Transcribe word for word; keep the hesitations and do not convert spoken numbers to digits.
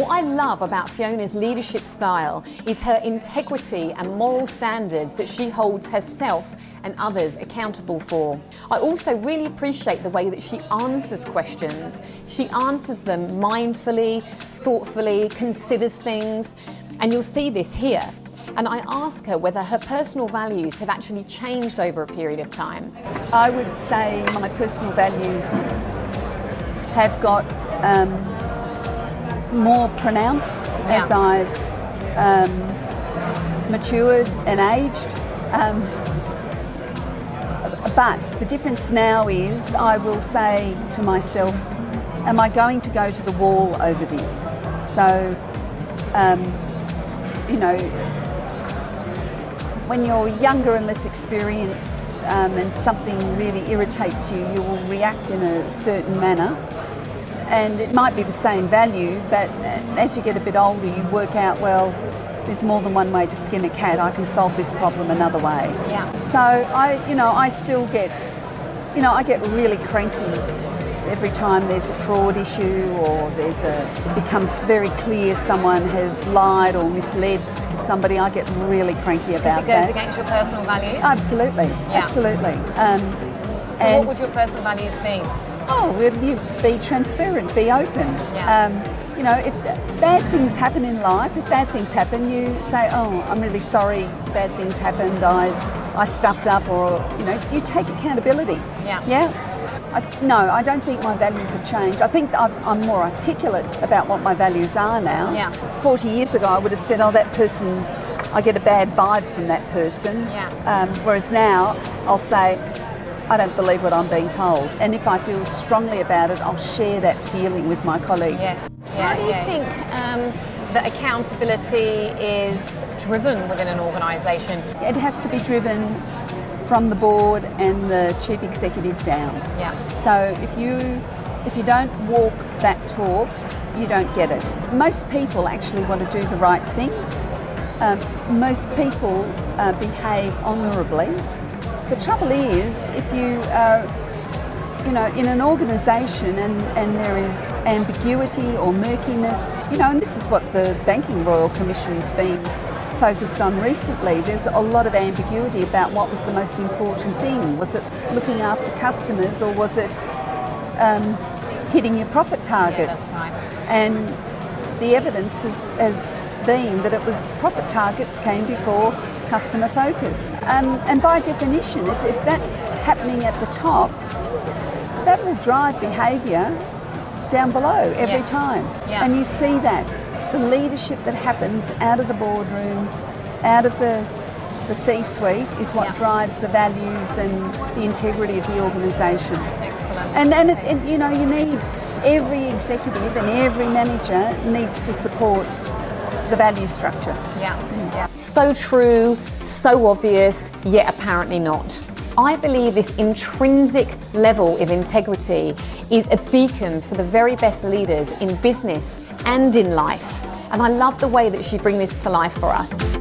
What I love about Fiona's leadership style is her integrity and moral standards that she holds herself and others accountable for. I also really appreciate the way that she answers questions. She answers them mindfully, thoughtfully, considers things, and you'll see this here. And I ask her whether her personal values have actually changed over a period of time. I would say my personal values have got um, more pronounced yeah. as I've um, matured and aged. Um, But the difference now is I will say to myself, am I going to go to the wall over this? So, um, you know, when you're younger and less experienced um, and something really irritates you, you will react in a certain manner. And it might be the same value, but as you get a bit older, you work out, well, there's more than one way to skin a cat. I can solve this problem another way. Yeah. So I, you know, I still get, you know, I get really cranky every time there's a fraud issue or there's a, it becomes very clear someone has lied or misled somebody. I get really cranky about that. Because it goes against your personal values? Absolutely, yeah. absolutely. Um, so what would your personal values be? Oh, you'd be transparent, be open. Yeah. Um, You know, if bad things happen in life, if bad things happen, you say, oh, I'm really sorry bad things happened, I I stuffed up, or, you know, you take accountability. Yeah. Yeah? I, no, I don't think my values have changed. I think I've, I'm more articulate about what my values are now. Yeah. forty years ago, I would have said, oh, that person, I get a bad vibe from that person. Yeah. Um, whereas now, I'll say, I don't believe what I'm being told. And if I feel strongly about it, I'll share that feeling with my colleagues. Yes. How do you think um, that accountability is driven within an organisation? It has to be driven from the board and the chief executive down. Yeah. So if you, if you don't walk that talk, you don't get it. Most people actually want to do the right thing. Um, most people uh, behave honourably. The trouble is, if you are you know, in an organisation and, and there is ambiguity or murkiness, you know, and this is what the Banking Royal Commission's been focused on recently. There's a lot of ambiguity about what was the most important thing. Was it looking after customers or was it um, hitting your profit targets? Yeah, that's right. And the evidence has, has been that it was profit targets came before customer focus. Um, and by definition, if, if that's happening at the top, that will drive behaviour down below every yes. time. Yeah. And you see that. The leadership that happens out of the boardroom, out of the, the C-suite is what yeah. drives the values and the integrity of the organisation. Excellent. And, and, it, and you know, you need, every executive and every manager needs to support the value structure. Yeah. Mm. yeah. So true, so obvious, yet apparently not. I believe this intrinsic level of integrity is a beacon for the very best leaders in business and in life. And I love the way that she brings this to life for us.